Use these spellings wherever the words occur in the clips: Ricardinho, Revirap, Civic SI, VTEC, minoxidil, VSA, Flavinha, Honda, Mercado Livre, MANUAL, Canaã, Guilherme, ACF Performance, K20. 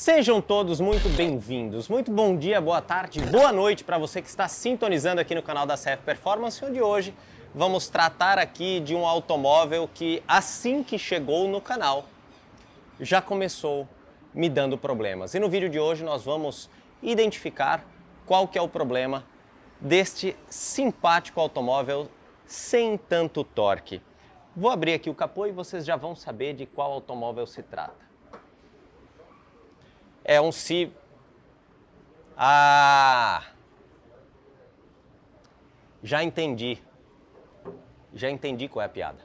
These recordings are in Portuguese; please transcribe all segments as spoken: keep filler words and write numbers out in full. Sejam todos muito bem-vindos, muito bom dia, boa tarde, boa noite para você que está sintonizando aqui no canal da A C F Performance, onde hoje vamos tratar aqui de um automóvel que assim que chegou no canal já começou me dando problemas. E no vídeo de hoje nós vamos identificar qual que é o problema deste simpático automóvel sem tanto torque. Vou abrir aqui o capô e vocês já vão saber de qual automóvel se trata. É um Civic. Ah! Já entendi. Já entendi qual é a piada.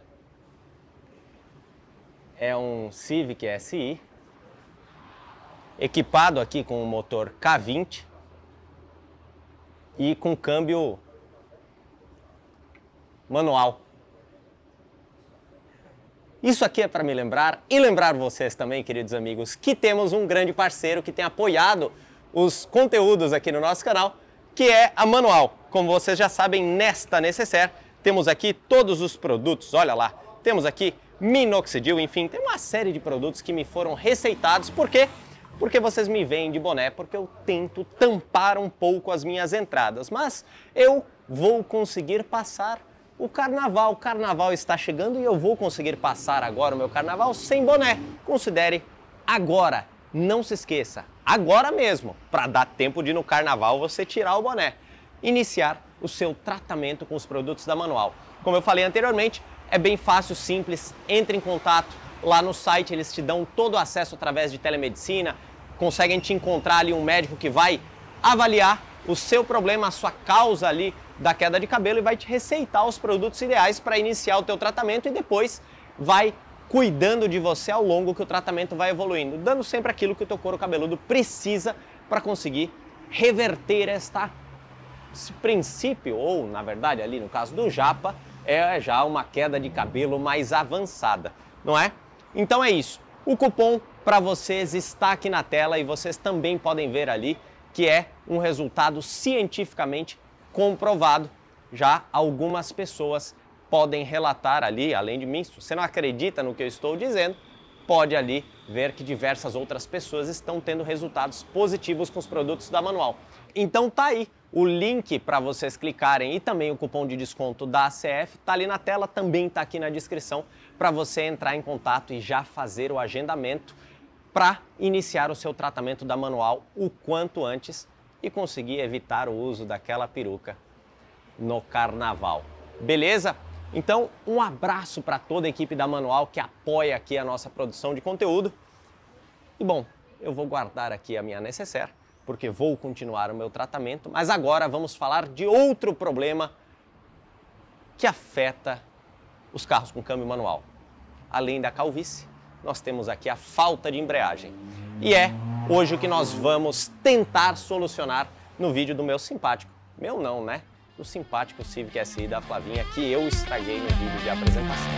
É um Civic S I, equipado aqui com o motor K vinte e com câmbio manual. Isso aqui é para me lembrar e lembrar vocês também, queridos amigos, que temos um grande parceiro que tem apoiado os conteúdos aqui no nosso canal, que é a Manual. Como vocês já sabem, nesta Necessaire temos aqui todos os produtos, olha lá, temos aqui minoxidil, enfim, tem uma série de produtos que me foram receitados. Por quê? Porque vocês me veem de boné, porque eu tento tampar um pouco as minhas entradas, mas eu vou conseguir passar o carnaval, o carnaval está chegando e eu vou conseguir passar agora o meu carnaval sem boné. Considere agora, não se esqueça, agora mesmo, para dar tempo de ir no carnaval você tirar o boné. Iniciar o seu tratamento com os produtos da Manual. Como eu falei anteriormente, é bem fácil, simples, entre em contato lá no site, eles te dão todo o acesso através de telemedicina, conseguem te encontrar ali um médico que vai avaliar o seu problema, a sua causa ali da queda de cabelo e vai te receitar os produtos ideais para iniciar o teu tratamento e depois vai cuidando de você ao longo que o tratamento vai evoluindo, dando sempre aquilo que o teu couro cabeludo precisa para conseguir reverter esta, esse princípio, ou na verdade ali no caso do japa, é já uma queda de cabelo mais avançada, não é? Então é isso, o cupom para vocês está aqui na tela e vocês também podem ver ali que é um resultado cientificamente comprovado, já algumas pessoas podem relatar ali, além de mim, se você não acredita no que eu estou dizendo, pode ali ver que diversas outras pessoas estão tendo resultados positivos com os produtos da Manual. Então tá aí o link para vocês clicarem e também o cupom de desconto da A C F, tá ali na tela, também tá aqui na descrição, para você entrar em contato e já fazer o agendamento para iniciar o seu tratamento da Manual o quanto antes e conseguir evitar o uso daquela peruca no carnaval. Beleza? Então, um abraço para toda a equipe da Manual que apoia aqui a nossa produção de conteúdo. E bom, eu vou guardar aqui a minha necessaire, porque vou continuar o meu tratamento, mas agora vamos falar de outro problema que afeta os carros com câmbio manual. Além da calvície, nós temos aqui a falta de embreagem. E é hoje o que nós vamos tentar solucionar no vídeo do meu simpático. Meu não, né? Do simpático Civic S I da Flavinha que eu estraguei no vídeo de apresentação.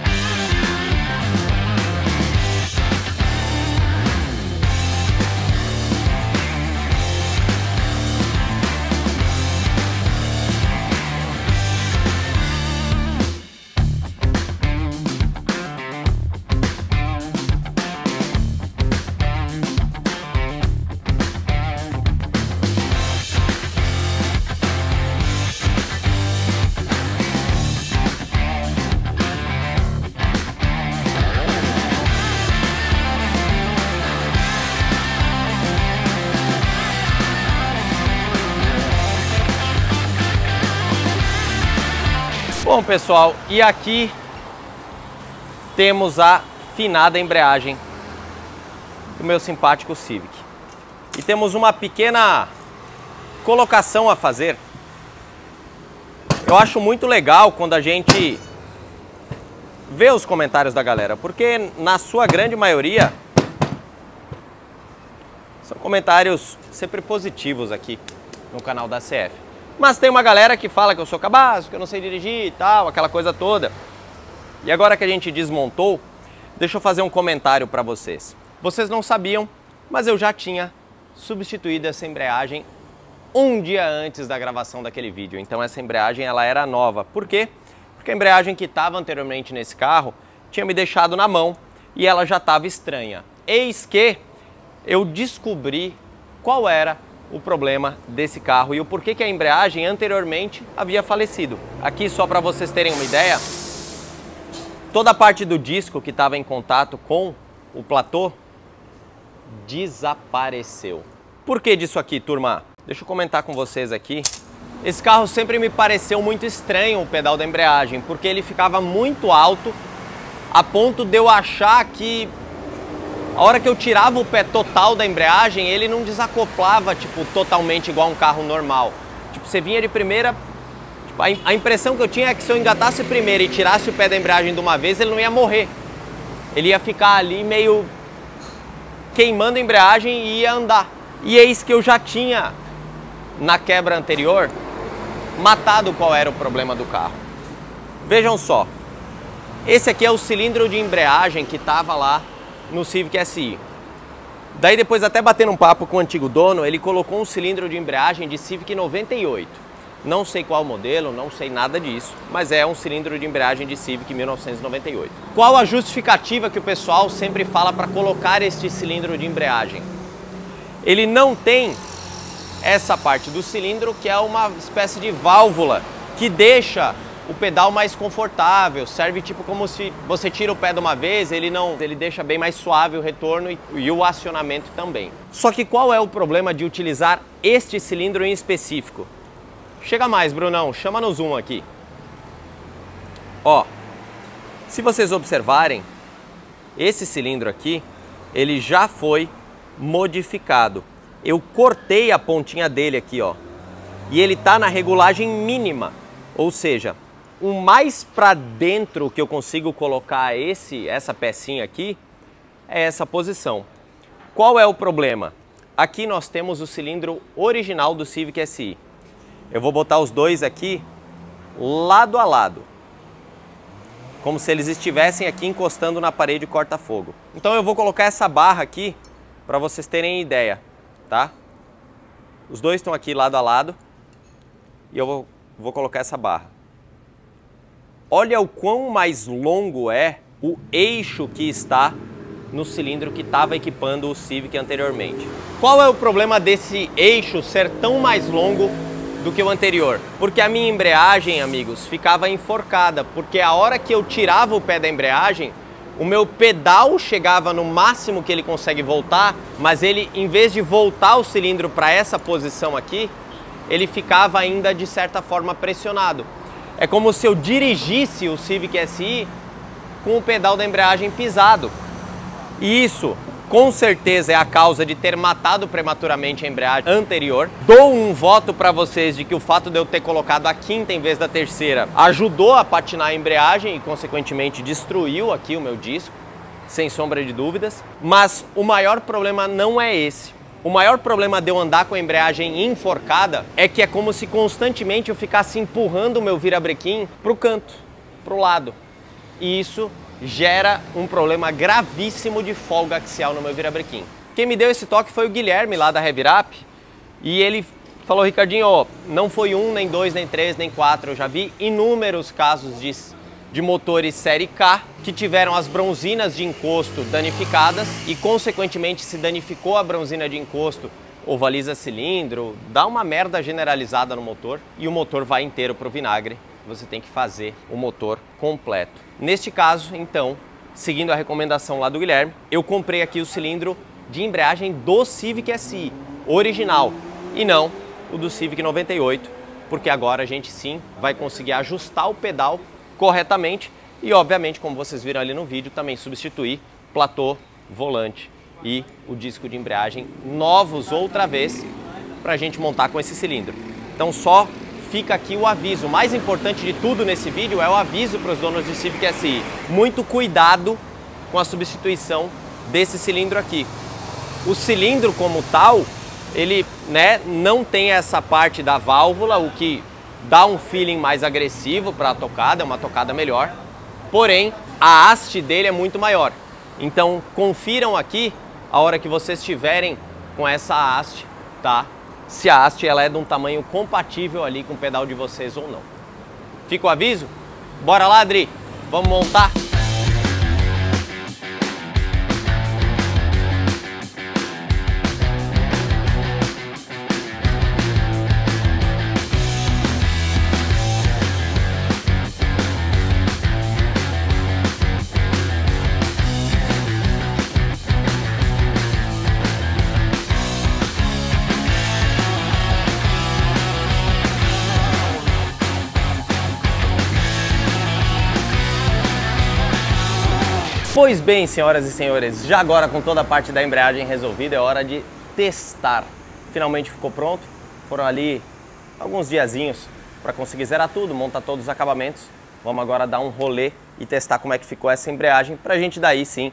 Bom, pessoal, e aqui temos a finada embreagem do meu simpático Civic. E temos uma pequena colocação a fazer. Eu acho muito legal quando a gente vê os comentários da galera, porque na sua grande maioria são comentários sempre positivos aqui no canal da A C F. Mas tem uma galera que fala que eu sou cabaço, que eu não sei dirigir e tal, aquela coisa toda. E agora que a gente desmontou, deixa eu fazer um comentário para vocês. Vocês não sabiam, mas eu já tinha substituído essa embreagem um dia antes da gravação daquele vídeo. Então essa embreagem ela era nova. Por quê? Porque a embreagem que estava anteriormente nesse carro tinha me deixado na mão e ela já estava estranha. Eis que eu descobri qual era o problema desse carro e o porquê que a embreagem anteriormente havia falecido. Aqui, só para vocês terem uma ideia, toda a parte do disco que estava em contato com o platô desapareceu. Por que disso aqui, turma? Deixa eu comentar com vocês aqui. Esse carro sempre me pareceu muito estranho, o pedal da embreagem, porque ele ficava muito alto a ponto de eu achar que a hora que eu tirava o pé total da embreagem, ele não desacoplava, tipo, totalmente igual a um carro normal. Tipo, você vinha de primeira... Tipo, a impressão que eu tinha é que se eu engatasse primeiro e tirasse o pé da embreagem de uma vez, ele não ia morrer. Ele ia ficar ali meio queimando a embreagem e ia andar. E eis que eu já tinha, na quebra anterior, matado qual era o problema do carro. Vejam só. Esse aqui é o cilindro de embreagem que estava lá no Civic S I. Daí depois, até batendo um papo com o antigo dono, ele colocou um cilindro de embreagem de Civic noventa e oito. Não sei qual modelo, não sei nada disso, mas é um cilindro de embreagem de Civic mil novecentos e noventa e oito. Qual a justificativa que o pessoal sempre fala para colocar este cilindro de embreagem? Ele não tem essa parte do cilindro, que é uma espécie de válvula que deixa o pedal mais confortável, serve tipo como se você tira o pé de uma vez, ele não, ele deixa bem mais suave o retorno e, e o acionamento também. Só que qual é o problema de utilizar este cilindro em específico? Chega mais, Brunão, chama-nos um aqui. Ó, se vocês observarem, esse cilindro aqui, ele já foi modificado. Eu cortei a pontinha dele aqui, ó, e ele tá na regulagem mínima, ou seja, o mais para dentro que eu consigo colocar esse, essa pecinha aqui é essa posição. Qual é o problema? Aqui nós temos o cilindro original do Civic S I. Eu vou botar os dois aqui lado a lado, como se eles estivessem aqui encostando na parede corta-fogo. Então eu vou colocar essa barra aqui para vocês terem ideia, tá? Os dois estão aqui lado a lado e eu vou, vou colocar essa barra. Olha o quão mais longo é o eixo que está no cilindro que estava equipando o Civic anteriormente. Qual é o problema desse eixo ser tão mais longo do que o anterior? Porque a minha embreagem, amigos, ficava enforcada, porque a hora que eu tirava o pé da embreagem, o meu pedal chegava no máximo que ele consegue voltar, mas ele, em vez de voltar o cilindro para essa posição aqui, ele ficava ainda de certa forma pressionado. É como se eu dirigisse o Civic S I com o pedal da embreagem pisado. E isso, com certeza, é a causa de ter matado prematuramente a embreagem anterior. Dou um voto para vocês de que o fato de eu ter colocado a quinta em vez da terceira ajudou a patinar a embreagem e, consequentemente, destruiu aqui o meu disco, sem sombra de dúvidas. Mas o maior problema não é esse. O maior problema de eu andar com a embreagem enforcada é que é como se constantemente eu ficasse empurrando o meu virabrequim para o canto, para o lado. E isso gera um problema gravíssimo de folga axial no meu virabrequim. Quem me deu esse toque foi o Guilherme lá da Revirap e ele falou: Ricardinho, ó, não foi um, nem dois, nem três, nem quatro, eu já vi inúmeros casos de, de motores série K que tiveram as bronzinas de encosto danificadas e, consequentemente, se danificou a bronzina de encosto, ovaliza cilindro, dá uma merda generalizada no motor e o motor vai inteiro pro vinagre. Você tem que fazer o motor completo. Neste caso, então, seguindo a recomendação lá do Guilherme, eu comprei aqui o cilindro de embreagem do Civic S I, original, e não o do Civic noventa e oito, porque agora a gente sim vai conseguir ajustar o pedal corretamente e, obviamente, como vocês viram ali no vídeo, também substituir platô, volante e o disco de embreagem novos outra vez para a gente montar com esse cilindro. Então, só fica aqui o aviso. O mais importante de tudo nesse vídeo é o aviso para os donos de Civic S I. Muito cuidado com a substituição desse cilindro aqui. O cilindro como tal, ele, né, não tem essa parte da válvula, o que dá um feeling mais agressivo para a tocada, é uma tocada melhor. Porém, a haste dele é muito maior. Então, confiram aqui a hora que vocês estiverem com essa haste, tá? Se a haste ela é de um tamanho compatível ali com o pedal de vocês ou não. Fica o aviso? Bora lá, Adri! Vamos montar? Pois bem, senhoras e senhores, já agora com toda a parte da embreagem resolvida, é hora de testar. Finalmente ficou pronto, foram ali alguns diazinhos para conseguir zerar tudo, montar todos os acabamentos. Vamos agora dar um rolê e testar como é que ficou essa embreagem, para a gente daí sim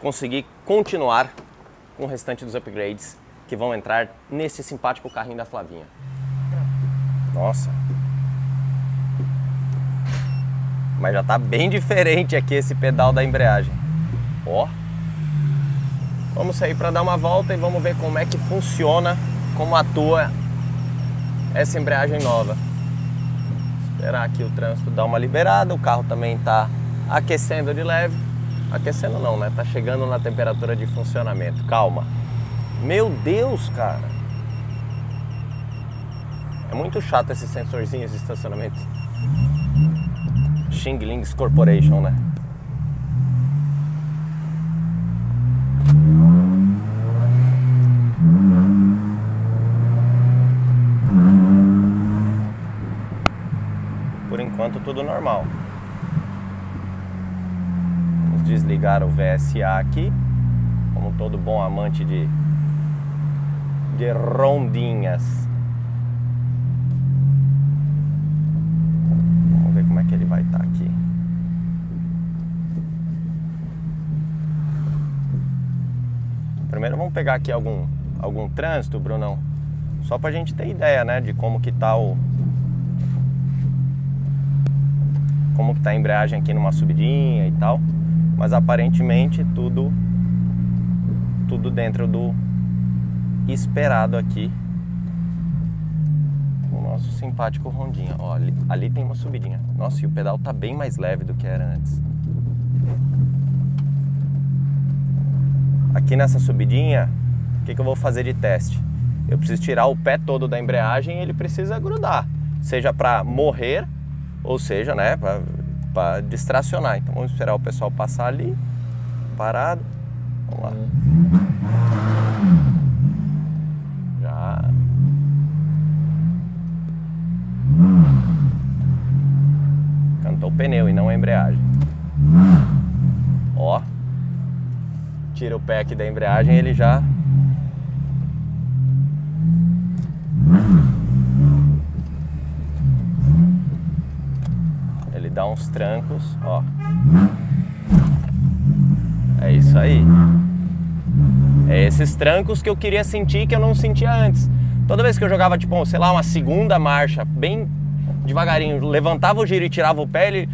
conseguir continuar com o restante dos upgrades que vão entrar nesse simpático carrinho da Flavinha. Nossa! Mas já tá bem diferente aqui esse pedal da embreagem. Ó! Vamos sair para dar uma volta e vamos ver como é que funciona, como atua essa embreagem nova. Esperar aqui o trânsito dar uma liberada, o carro também tá aquecendo de leve. Aquecendo não, né? Tá chegando na temperatura de funcionamento. Calma. Meu Deus, cara! É muito chato esse sensorzinho, esse estacionamento. Xing Lings Corporation, né? Por enquanto tudo normal. Vamos desligar o V S A aqui, como todo bom amante de, de rondinhas. Vai estar aqui. Primeiro vamos pegar aqui algum, algum trânsito, Brunão, só pra gente ter ideia, né, de como que tá o... como que tá a embreagem aqui numa subidinha e tal, mas aparentemente tudo tudo dentro do esperado aqui. Nosso simpático rondinha. Ó, ali, ali tem uma subidinha. Nossa, e o pedal tá bem mais leve do que era antes. Aqui nessa subidinha, o que, que eu vou fazer de teste? Eu preciso tirar o pé todo da embreagem e ele precisa grudar. Seja para morrer, ou seja, né, para distracionar. Então vamos esperar o pessoal passar ali. Parado. Vamos lá. Já... Cantou o pneu e não a embreagem. Ó, tira o pé aqui da embreagem e ele já... ele dá uns trancos, ó. É isso aí. É esses trancos que eu queria sentir, que eu não sentia antes. Toda vez que eu jogava, tipo, sei lá, uma segunda marcha, bem devagarinho, levantava o giro e tirava o pé, ele...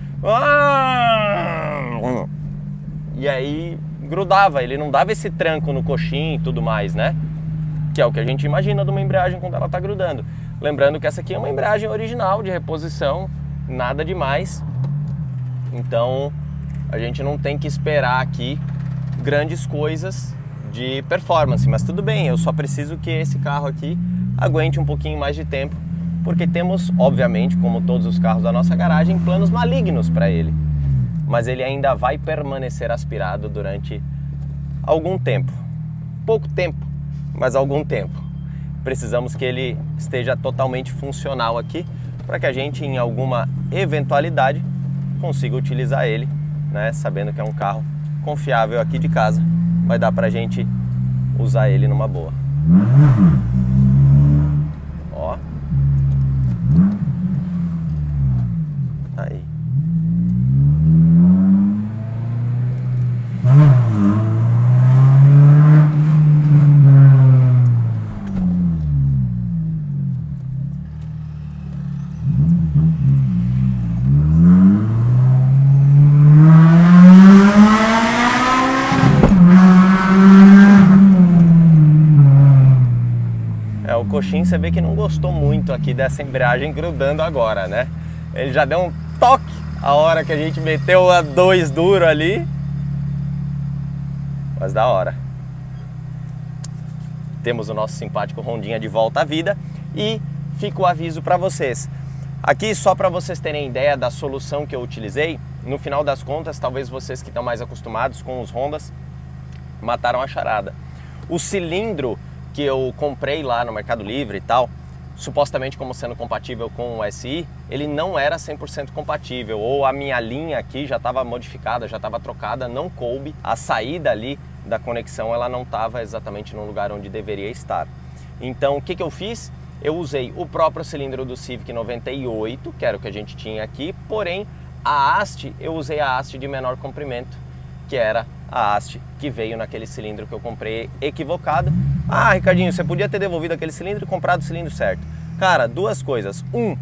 e aí grudava, ele não dava esse tranco no coxim e tudo mais, né? Que é o que a gente imagina de uma embreagem quando ela tá grudando. Lembrando que essa aqui é uma embreagem original, de reposição, nada demais. Então, a gente não tem que esperar aqui grandes coisas de performance. Mas tudo bem, eu só preciso que esse carro aqui aguente um pouquinho mais de tempo, porque temos, obviamente, como todos os carros da nossa garagem, planos malignos para ele. Mas ele ainda vai permanecer aspirado durante algum tempo. Pouco tempo, mas algum tempo. Precisamos que ele esteja totalmente funcional aqui, para que a gente, em alguma eventualidade, consiga utilizar ele, né? Sabendo que é um carro confiável aqui de casa, vai dar pra gente usar ele numa boa. Ó. Aí. Coxinho, você vê que não gostou muito aqui dessa embreagem grudando agora, né? Ele já deu um toque a hora que a gente meteu a dois duro ali. Mas da hora. Temos o nosso simpático rondinha de volta à vida e fica o aviso para vocês. Aqui, só para vocês terem ideia da solução que eu utilizei, no final das contas, talvez vocês que estão mais acostumados com os Hondas mataram a charada. O cilindro que eu comprei lá no Mercado Livre e tal, supostamente como sendo compatível com o S I, ele não era cem por cento compatível, ou a minha linha aqui já estava modificada, já estava trocada, não coube, a saída ali da conexão ela não estava exatamente no lugar onde deveria estar. Então o que que eu fiz? Eu usei o próprio cilindro do Civic noventa e oito, que era o que a gente tinha aqui, porém a haste, eu usei a haste de menor comprimento, que era a haste que veio naquele cilindro que eu comprei equivocado. Ah, Ricardinho, você podia ter devolvido aquele cilindro e comprado o cilindro certo. Cara, duas coisas. Um,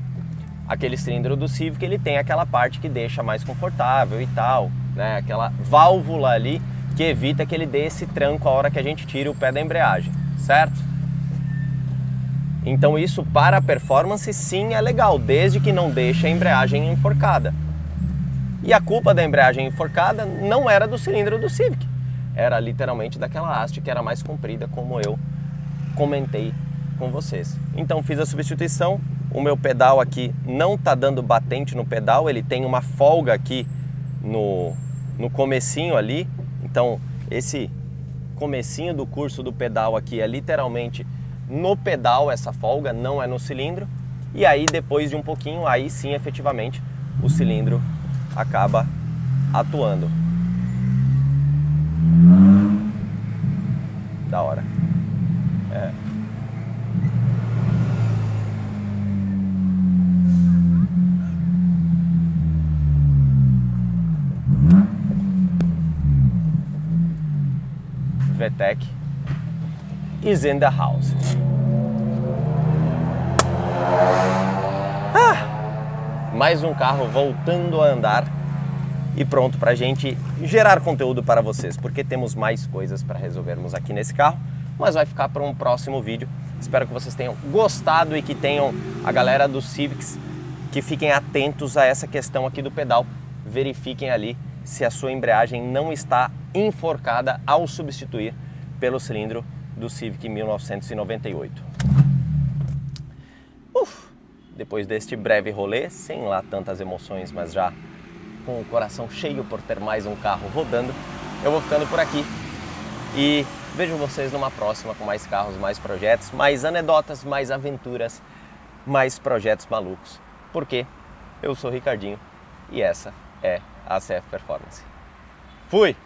aquele cilindro do Civic, ele tem aquela parte que deixa mais confortável e tal, né? Aquela válvula ali que evita que ele dê esse tranco a hora que a gente tira o pé da embreagem, certo? Então isso para a performance sim é legal, desde que não deixe a embreagem enforcada. E a culpa da embreagem enforcada não era do cilindro do Civic, era literalmente daquela haste que era mais comprida, como eu comentei com vocês. Então fiz a substituição, o meu pedal aqui não está dando batente no pedal, ele tem uma folga aqui no, no comecinho ali, então esse comecinho do curso do pedal aqui é literalmente no pedal essa folga, não é no cilindro, e aí depois de um pouquinho, aí sim efetivamente o cilindro acaba atuando. Da hora. É. V T E C is in the house. Mais um carro voltando a andar e pronto para a gente gerar conteúdo para vocês, porque temos mais coisas para resolvermos aqui nesse carro, mas vai ficar para um próximo vídeo. Espero que vocês tenham gostado e que tenham a galera dos Civics, que fiquem atentos a essa questão aqui do pedal, verifiquem ali se a sua embreagem não está enforcada ao substituir pelo cilindro do Civic mil novecentos e noventa e oito. Uf! Depois deste breve rolê, sem lá tantas emoções, mas já com o coração cheio por ter mais um carro rodando, eu vou ficando por aqui e vejo vocês numa próxima com mais carros, mais projetos, mais anedotas, mais aventuras, mais projetos malucos, porque eu sou o Ricardinho e essa é a ACF Performance. Fui!